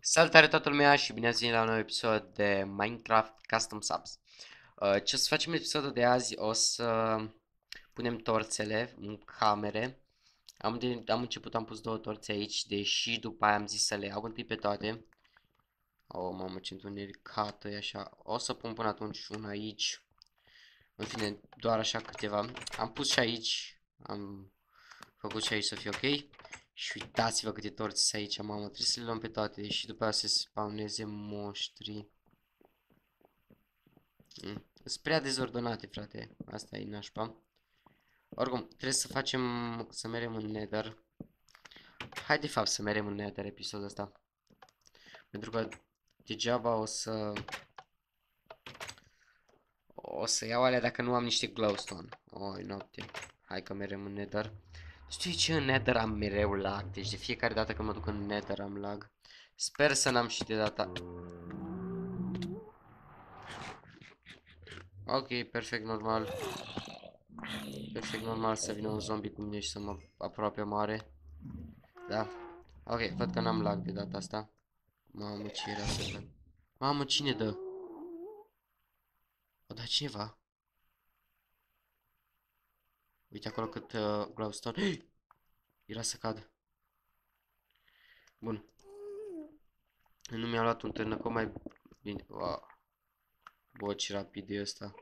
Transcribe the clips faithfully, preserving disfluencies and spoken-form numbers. Salutare toată lumea și bine ați venit la un nou episod de Minecraft Custom Subs. uh, Ce o să facem în episodul de azi, o să punem torțele în camere. Am, de, am început, am pus două torțe aici, deși după aia am zis să le iau întâi pe toate. O, mamă, ce întunericată e așa. O să pun până atunci una aici. În fine, doar așa câteva. Am pus și aici, am făcut și aici să fie ok. Și uitați-vă câte torțe sunt aici, mamă, trebuie să le luăm pe toate, deși după aceea se spawneze monștri. Mm. Sunt prea dezordonate, frate, asta e nașpa. Oricum, trebuie să facem, să merem în Nether. Hai de fapt să merem în Nether episodul ăsta, pentru că degeaba o să... O să iau alea dacă nu am niște glowstone. Oi, noapte, hai că merem în Nether. Știi ce? În Nether am mereu lag, deci de fiecare dată când mă duc în Nether am lag. Sper să n-am și de data. Ok, perfect normal. Perfect normal să vină un zombie cu mine și să mă aproape mare. Da. Ok, văd că n-am lag de data asta. Mamă, ce era asta? Mamă, cine dă? O da cineva? Uite acolo cât uh, glowstone. Era să cadă. Bun. Nu mi-a luat un târnăcou mai bine. Wow. Bă, ce rapid e ăsta.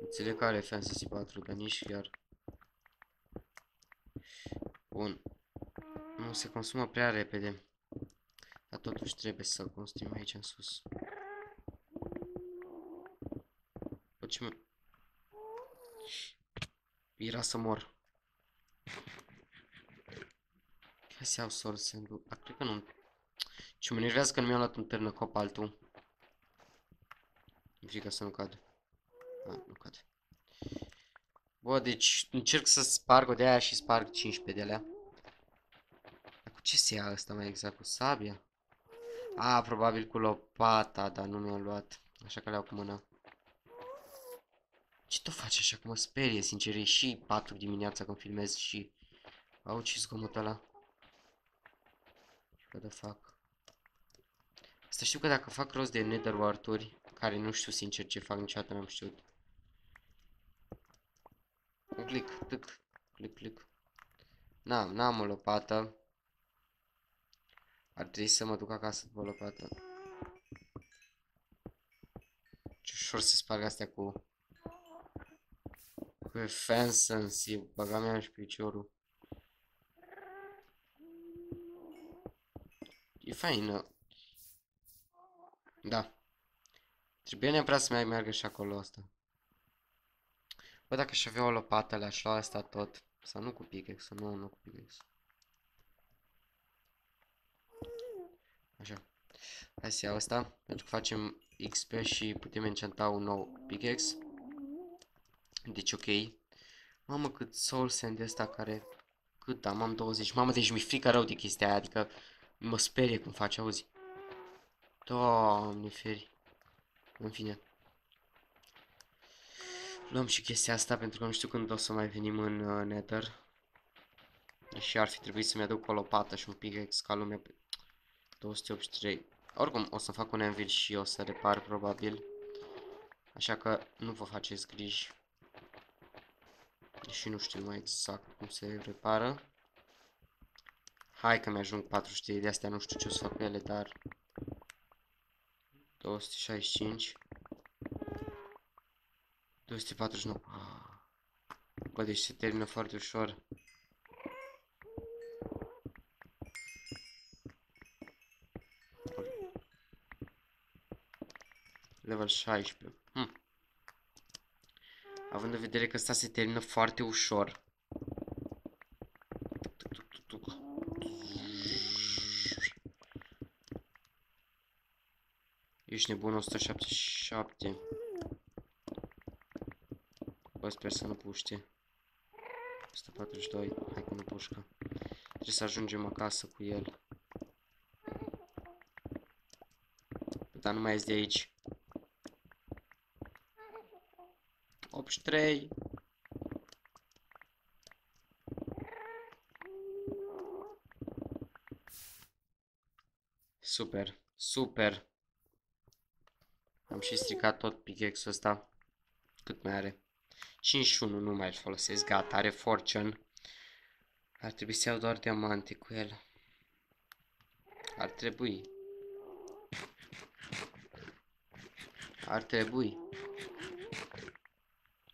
Înțeleg că are Fantasy patru, dar nici chiar. Bun. Nu se consumă prea repede. Dar totuși trebuie să-l construim aici în sus. Bă, ce mă... Era să mor. Hai să iau soul sand-ul. Dar cred că nu. Și mă enervează că nu mi-am luat un târnăcop altul. Mi-e frică să nu cad. A, nu cad. Bă, deci încerc să sparg o de aia și sparg cincisprezece de alea. Dar cu ce se ia asta mai exact? Cu sabia? A, probabil cu lopata, dar nu mi-am luat. Așa că le iau cu mâna. Ce tot faci așa, cum mă sperie, sincer, e și patru dimineața când filmez și... Au, ce zgomotul ăla. What the fuck? Asta știu că dacă fac rost de nether wart-uri, care nu știu sincer ce fac, niciodată n-am știut. Clic, clic, clic, clic. N-am, n-am o lopată. Ar trebui să mă duc acasă după o lopată. Ce ușor se sparg astea cu... Pe fansensi, băga mea și piciorul. E faină. Da. Trebuie neapărat să mai meargă și acolo asta. Bă, dacă aș avea o lopată, le-aș lua asta tot. Sau nu cu pickaxe, sau nu, nu cu pickaxe. Așa. Hai să iau asta, pentru că facem X P și putem enchanta un nou pickaxe. Deci ok. Mamă, cât soul sand ăsta care... Cât am, am douăzeci. Mamă, deci mi-e frică rău de chestia aia, adică mă sperie cum faci, auzi. Doamne feri. În fine. Luăm și chestia asta pentru că nu știu când o să mai venim în uh, Nether. Și ar fi trebuit să-mi aduc o lopată și un pickaxe ca lumea pe... două sute optzeci și trei. Oricum, o să fac un anvil și o să repar probabil. Așa că nu vă faceți griji. Și nu știu mai exact cum se repară. Hai că mi-ajung patruzeci de astea, nu știu ce o să fac cu ele, dar... două sute șaizeci și cinci. două sute patruzeci și nouă. Bă, deci se termină foarte ușor. Level șaisprezece. Hm. Având în vedere că asta se termină foarte ușor. Ești nebun, o sută șaptezeci și șapte. Bă, sper să nu puște. o sută patruzeci și doi, hai că nu pușcă. Trebuie să ajungem acasă cu el. Dar nu mai ies de aici. optzeci și trei. Super, super. Am și stricat tot pickaxe-ul ăsta. Cât mai are? cincizeci și unu, nu mai îl folosesc, gata, are fortune. Ar trebui să iau doar diamante cu el. Ar trebui. Ar trebui.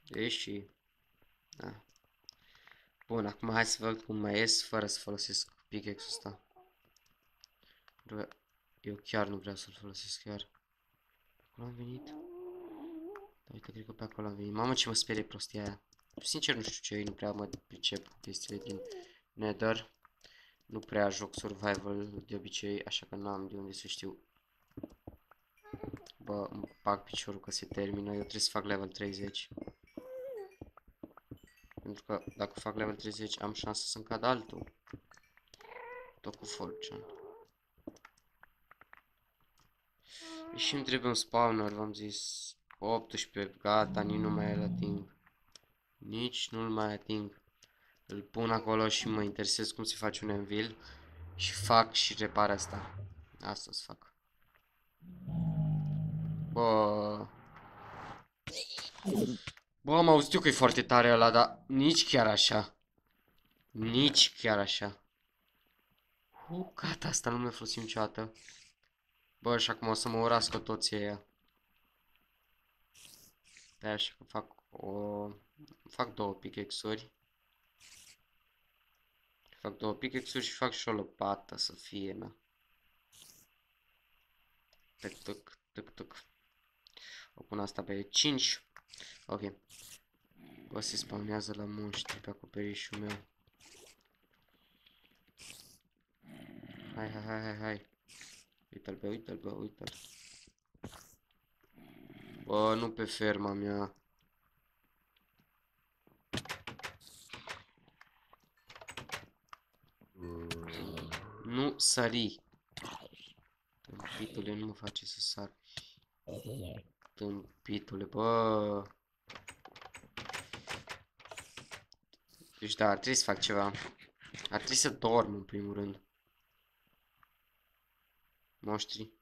Deși... Da. Bun, acum hai să văd cum mai ies fără să folosesc pickaxe-ul ăsta. Eu chiar nu vreau să-l folosesc, chiar. Acolo am venit. Da, uite, cred că pe acolo am venit. Mamă, ce mă sperie prostia aia. Sincer, nu știu ce, eu nu prea mă pricep cu chestiile din Nether. Nu prea joc survival de obicei, așa că n-am de unde să știu. Bă, îmi bag piciorul că se termină, eu trebuie să fac level treizeci. Pentru că dacă fac level treizeci am șansa să-mi cad altul. Tot cu fortune. Și îmi trebuie un spawner, v-am zis. optsprezece, gata, nici nu mai îl ating. Nici nu-l mai ating. Îl pun acolo și mă interesez cum se face un anvil. Și fac și repar asta. Asta o să fac. Bă. Bă, am auzit eu că e foarte tare ăla, dar nici chiar așa. Nici chiar așa. Uh, gata, asta nu mi-a folosit niciodată. Bă, și acum o să mă urască toți ăia. De-aia așa că fac o... Fac două pickaxe-uri. Fac două pickaxe-uri și fac și o lopată să fie, na. Tuc, tuc, tuc, tuc. O pun asta pe cinci. Ok. Bă, se spawnează la monștri pe acoperișul meu. Hai, hai, hai, hai, hai. Uite-l, bă, uite-l, bă, uite-l. Bă, nu pe ferma mea. Nu sări. Tâmpitule, nu mă face să sar. Tâmpitule, bă. Deci da, ar trebui să fac ceva. Ar trebui să dorm în primul rând. Moștri.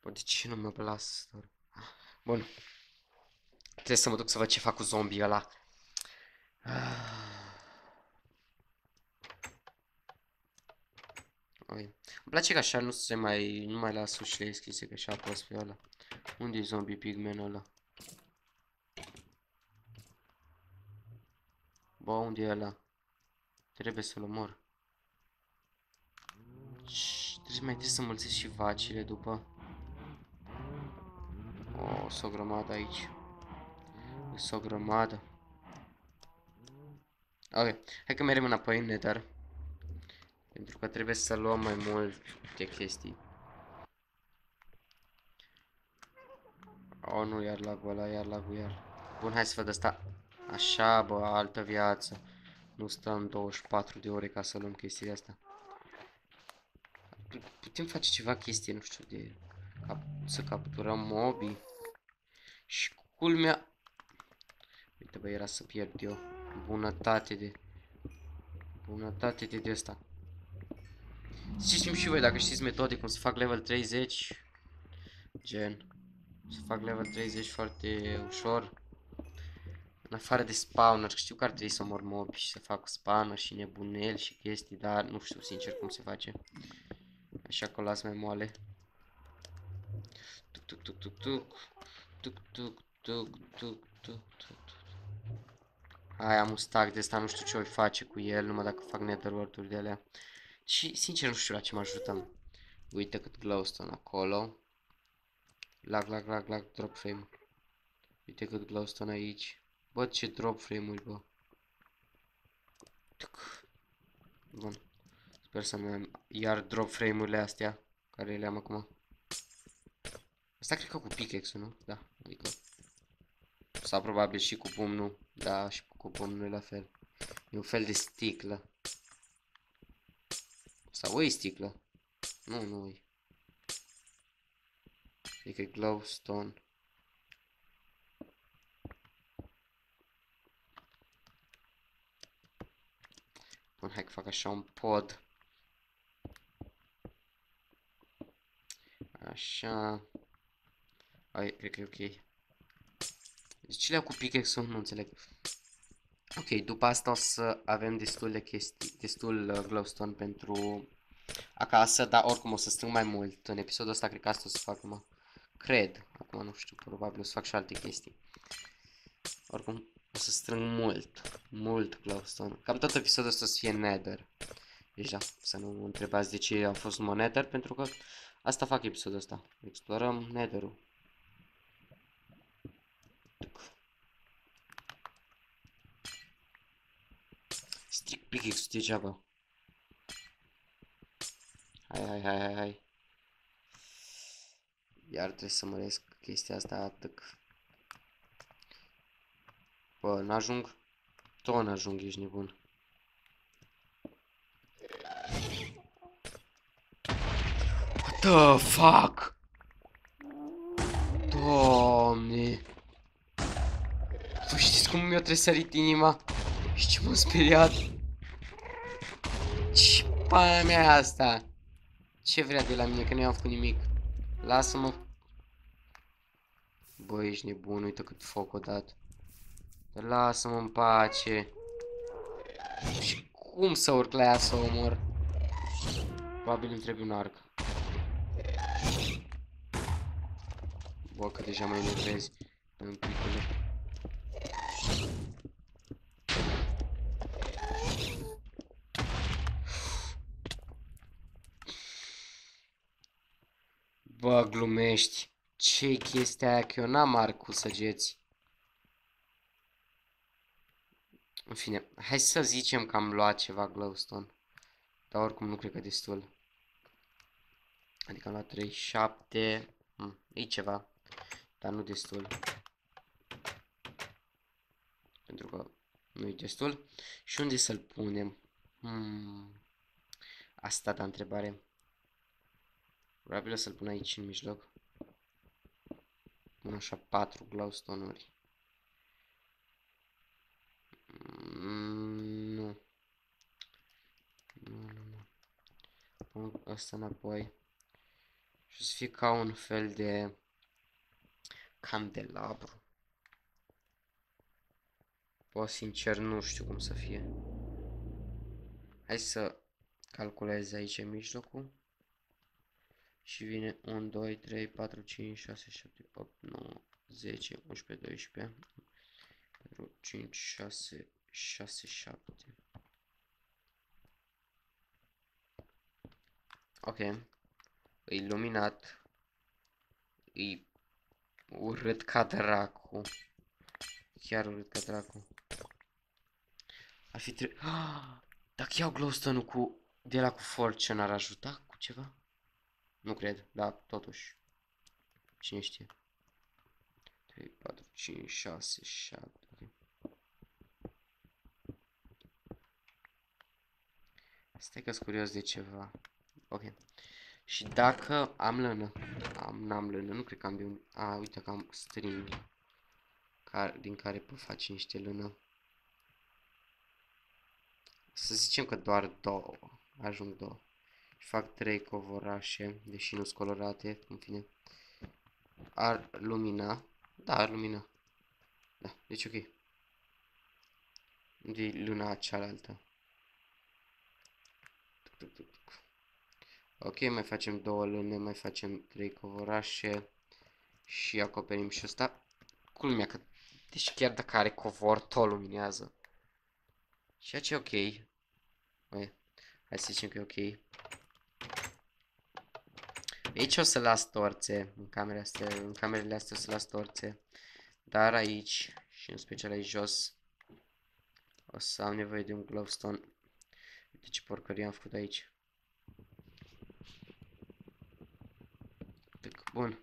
Bă, de ce nu mă las? Bun. Trebuie să mă duc să văd ce fac cu zombie ăla. Oi. Îmi place că așa nu se mai... Nu mai las ușile deschise, că așa apăs pe ăla. Unde e zombie pigmenul ăla? Bă, unde e ăla? Trebuie să-l omor. Trebuie, mai trebuie să mulțesc și vacile după. O, s-o grămadă aici. S-o grămadă. Ok, hai că mergem înapoi în Nether. Pentru că trebuie să luăm mai multe chestii. O, nu, iar lagul ăla, iar lagul, iar. Bun, hai să văd asta. Așa, bă, altă viață. Nu stăm douăzeci și patru de ore ca să luăm chestiile astea. Putem face ceva chestie, nu știu, de cap să capturăm mobii. Și culmea... Uite, bă, era să pierd eu. Bunătate de... Bunătate de de asta. Ziceți-mi și voi dacă știți metode cum să fac level treizeci. Gen. Să fac level treizeci foarte ușor. În afară de spawner, știu că ar trebui să omor mobi și să fac spawner și nebuneli și chestii, dar nu știu sincer cum se face. Așa că o las mai moale. Tuc, tuc, tuc, tuc, tuc. Tuc, tuc, tuc, tuc, tuc, tuc. Hai, am un stack de ăsta, nu știu ce o face cu el, numai dacă fac nether wart-uri de alea. Și sincer nu știu la ce mă ajutăm. Uite cât glowstone acolo. Lag, lag, lag, lag, drop frame. Uite cât glowstone aici. Bă, ce drop frame-uri, bă. Tuc. Bun. Sper să nu am iar drop frame-urile astea, care le-am acum. Asta cred că cu pickaxe-ul, nu? Da, adică. Sau probabil și cu pumnul, da, și cu pumnul e la fel. E un fel de sticlă. Sau e sticlă? Nu, nu e. Adică glowstone. Bun, hai că fac așa un pod. Așa. Ai, cred că e ok. Deci ce le-au cu pickaxe-ul? Nu înțeleg. Ok, după asta o să avem destul de chestii, destul glowstone pentru acasă, dar oricum o să strâng mai mult în episodul ăsta, cred că asta o să fac, mă. Cred, acum nu știu, probabil o să fac și alte chestii. Oricum o să strâng mult, mult glowstone. Cam tot episodul ăsta o să fie nether. Deci da, să nu mă întrebați de ce a fost numai nether, pentru că asta fac episodul ăsta. Explorăm nether-ul. Strict pickaxe-ul degeaba. Hai, hai, hai, hai, hai. Iar trebuie să măresc chestia asta atât. Bă, n-ajung. Tot n-ajung, ești nebun. What the fuck? Doamne. Voi știți cum mi-a tresărit inima? Și ce m-a speriat? Ce pana mea asta? Ce vrea de la mine, că nu i-am făcut nimic? Lasă-mă. Bă, ești nebun, uite cât foc o dat. Dar lasă-mă în pace. Și cum să urc la ea să o omor? Probabil îmi trebuie un arc. Bă, că deja mă enervez. În picul. Bă, glumești. Ce-i chestia aia? Că eu n-am arc cu săgeți. În fine, hai să zicem că am luat ceva glowstone. Dar oricum nu cred că destul. Adică am luat trei, șapte. Hm, e ceva. Dar nu destul. Pentru că nu e destul. Și unde să-l punem? Hmm. Asta da întrebare. Probabil o să-l pun aici, în mijloc. Pun așa patru glowstone-uri. Mm, nu. Nu, nu, nu. Pun asta înapoi. Și o să fie ca un fel de candelabru. Bă, sincer, nu știu cum să fie. Hai să calculez aici mijlocul. Și vine unu, doi, trei, patru, cinci, șase, șapte, opt, nouă, zece, unsprezece, doisprezece, patru, cinci, șase, șase, șapte. Ok. E iluminat. E urât ca dracu. Chiar urât ca dracu. Ar fi trebuit... Ah! Dacă iau glowstone-ul cu... de la cu fortune, ar ajuta cu ceva? Nu cred, dar totuși. Cine știe? trei, patru, cinci, șase, șapte. Okay. Stai că-s curios de ceva. Ok. Și dacă am lână. Am, n-am lână, nu cred că am de un... A, uite că am string. Car, din care pot face niște lână. Să zicem că doar două. Ajung două. Fac trei covorașe, deși nu-s colorate, în fine. Ar lumina. Da, ar lumina. Da, deci ok. Unde e luna cealaltă? Ok, mai facem două lune, mai facem trei covorașe. Și acoperim și ăsta. Culmea că... Deci chiar dacă are covor, tot luminează. Ceea ce e ok. Băi, hai să zicem că e ok. Aici o să las torțe, în camerele astea, în camerele astea o să las torțe, dar aici, și în special aici jos, o să am nevoie de un glowstone. Uite ce porcărie am făcut aici. Bun.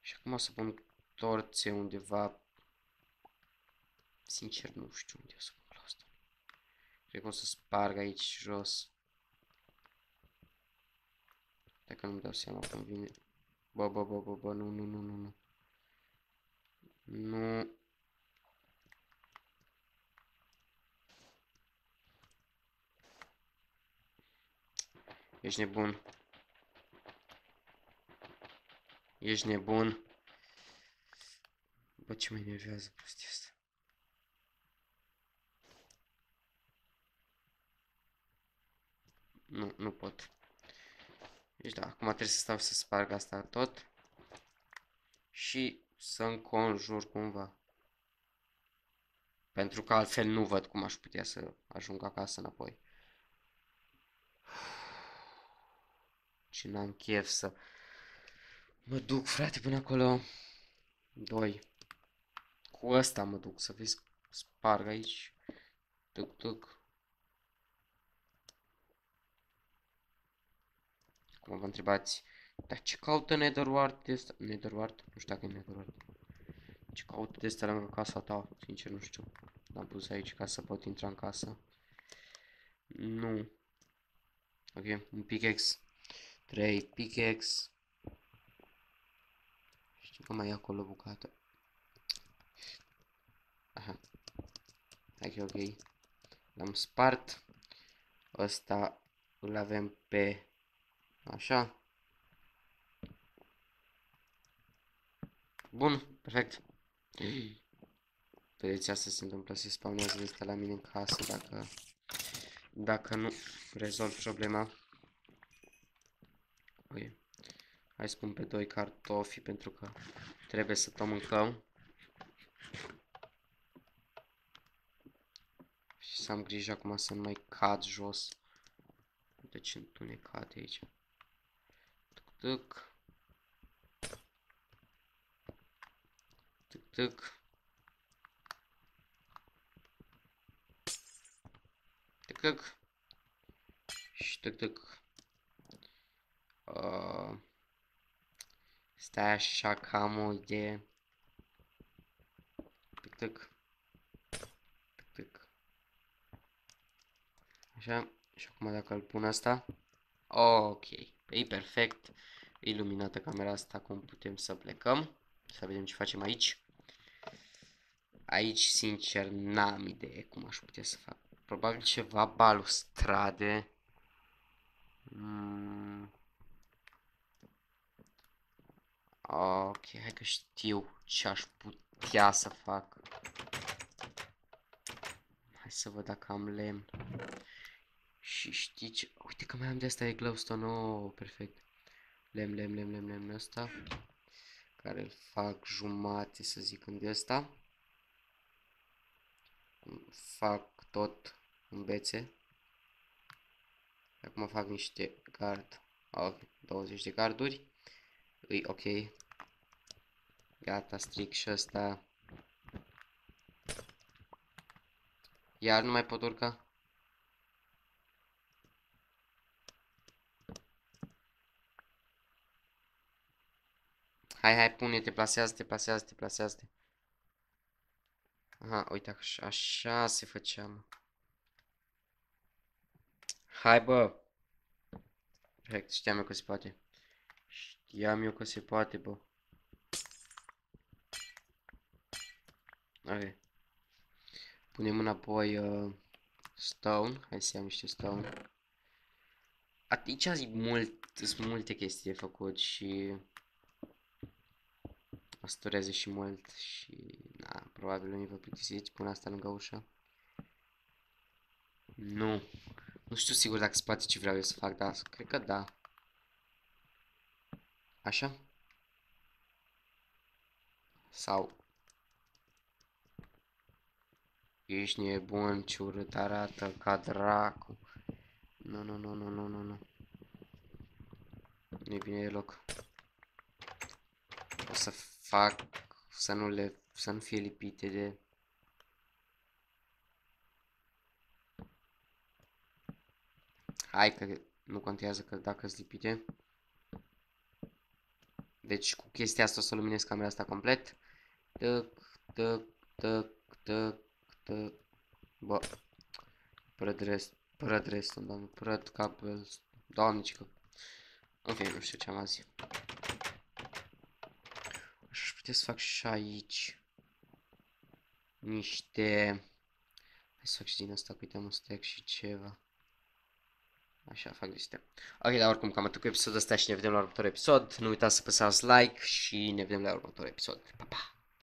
Și acum o să pun torțe undeva, sincer nu știu unde o să pun glowstone. Cred că o să sparg aici jos. Dacă nu-mi dau seama cum vine. Bă, bă, bă, bă, bă, nu, nu, nu, nu, nu. Nu. Ești nebun. Ești nebun. Bă, ce mă enervează prostia asta. Nu, nu pot. Deci da, acum trebuie să stau să sparg asta tot. Și să înconjur cumva. Pentru că altfel nu văd cum aș putea să ajung acasă înapoi. Și n-am chef să mă duc, frate, până acolo. Doi. Cu ăsta mă duc, să vezi, sparg aici. Tuc, tuc. Acum vă întrebați, dar ce caută Nether Wart de ăsta? Nether Wart? Nu știu dacă e Nether Wart. Ce caută de ăsta lângă casa ta? Sincer, nu știu. L-am pus aici ca să pot intra în casă. Nu. Ok, un pickaxe. Trei pickaxe. Știu că mai e acolo bucată. Aha. Ok, ok. L-am spart. Ăsta îl avem pe... Așa. Bun, perfect. Vedeți, asta se întâmplă, se spawnează de la mine în casă dacă... Dacă nu rezolv problema. Okay. Hai să pun pe doi cartofi pentru că trebuie să tot mâncăm. Și să am grijă acum să nu mai cad jos. Deci întunecat aici. Tuc, tuc. Tuc, tuc. Tuc, tuc. Și tuc, tuc. Uh, stai așa că am o idee. Tuc, tuc. Tuc, tuc. Așa. Și acum dacă îl pun asta. Ok. E perfect. E iluminată camera asta. Acum putem să plecăm. Să vedem ce facem aici. Aici, sincer, n-am idee cum aș putea să fac. Probabil ceva balustrade. Mm. Ok, hai că știu ce aș putea să fac. Hai să văd dacă am lemn. Și știi ce? Uite că mai am de asta, e glowstone, oh, perfect. Lemn, lemn, lemn, lemn, lemn ăsta. Care îl fac jumate, să zic, în de asta. Fac tot în bețe. Acum fac niște card. Ok, douăzeci de carduri. Îi ok. Gata, stric și ăsta. Iar nu mai pot urca. Hai, hai, pune-te, plasează-te, plasează-te, plasează-te. Aha, uite, așa, așa se făcea, mă. Hai, bă! Perfect, știam eu că se poate. Știam eu că se poate, bă. Ok. Punem înapoi uh, stone. Hai să iau niște stone. Aici sunt mult, multe chestii de făcut și... Pastureze și mult și na, probabil unii vă plictisiți. Pun asta lângă ușă. Nu. Nu știu sigur dacă se poate ce vreau eu să fac, dar cred că da. Așa? Sau... Ești nebun, ce urât arată, ca dracu. Nu, nu, nu, nu, nu, nu, nu. Nu-i bine deloc. O să fac să nu le să nu fie lipite de hai că nu contează că dacă sunt lipite. Deci cu chestia asta o să luminez camera asta complet. Tăc, tăc, tăc, tăc, tăc. Bă. Prăd rest, prăd restul, doamne, prăd capul, doamne, ce că... Ok, nu știu ce am azi. Și aș putea să fac și aici niște... Hai să fac și din asta, uite, un stack și ceva. Așa, fac niște. Ok, dar oricum, cam atât cu episodul ăsta și ne vedem la următorul episod. Nu uitați să apăsați like și ne vedem la următorul episod. Pa, pa!